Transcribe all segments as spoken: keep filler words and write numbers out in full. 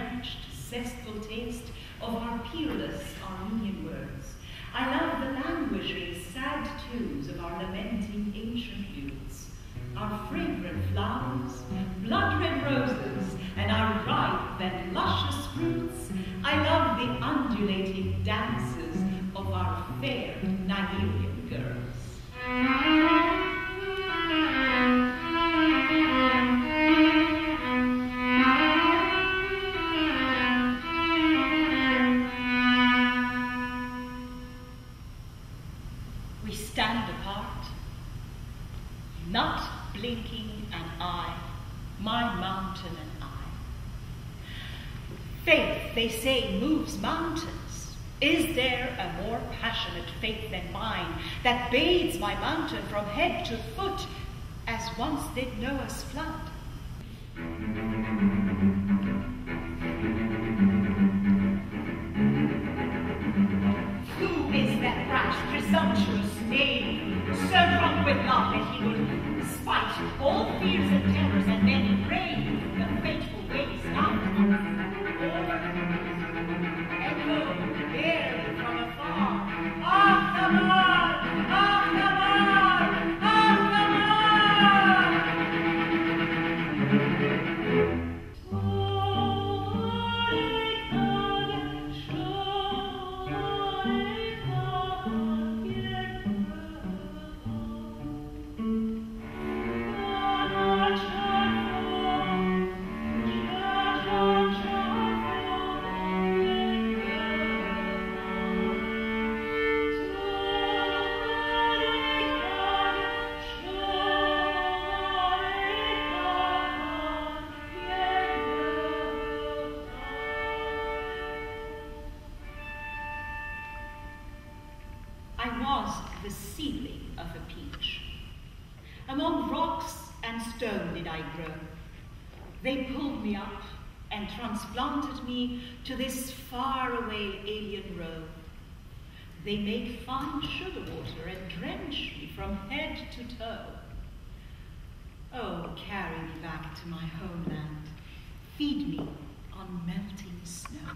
unmatched, zestful taste of our peerless Armenian words. I love the languishing, sad tunes of our lamenting ancient youths, our fragrant flowers, blood-red roses, and our ripe and luscious fruits. I love the undulating dances of our fair Nigerian girls. Not blinking an eye, my mountain and I. Faith, they say, moves mountains. Is there a more passionate faith than mine that bathes my mountain from head to foot as once did Noah's flood? Who is that rash, presumptuous knave, so drunk with love that he would despite all fears and terrors, and then enrage the fateful waves downwards. Echo, bearing from afar, Ahtamar, Ahtamar, Ahtamar! The seedling of a peach. Among rocks and stone did I grow. They pulled me up and transplanted me to this faraway alien road. They made fine sugar water and drenched me from head to toe. Oh, carry me back to my homeland. Feed me on melting snow.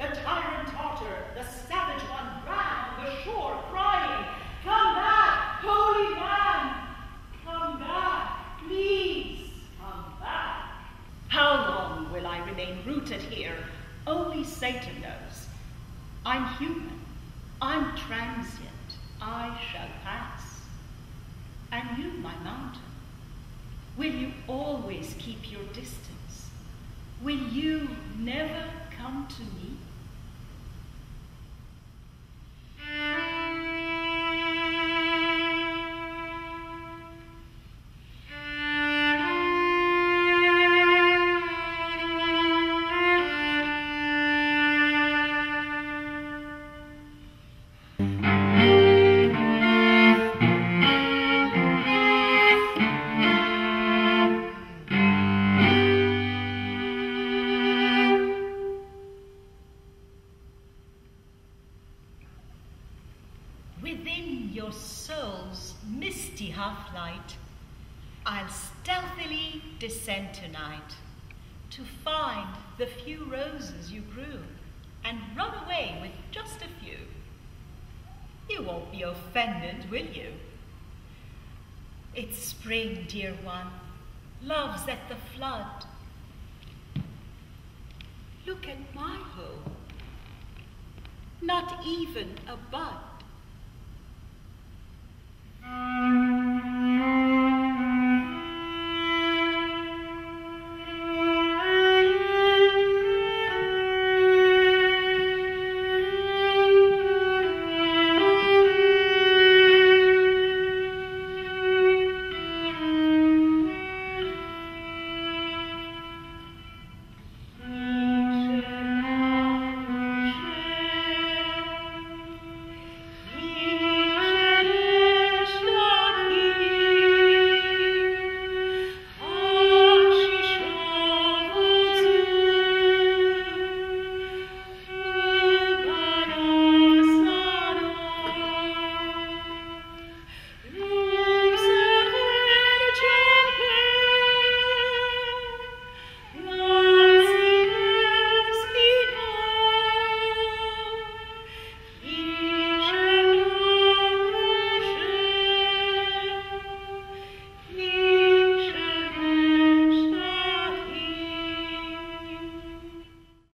The tyrant tottered, the savage one ran on the shore, crying, "Come back, holy man! Come back, please, come back!" How long will I remain rooted here? Only Satan knows. I'm human, I'm transient, I shall pass. And you, my mountain, will you always keep your distance? Will you never come to me? Within your soul's misty half-light, I'll stealthily descend tonight to find the few roses you grew and run away with just a few. You won't be offended, will you? It's spring, dear one. Love's at the flood. Look at my home. Not even a bud.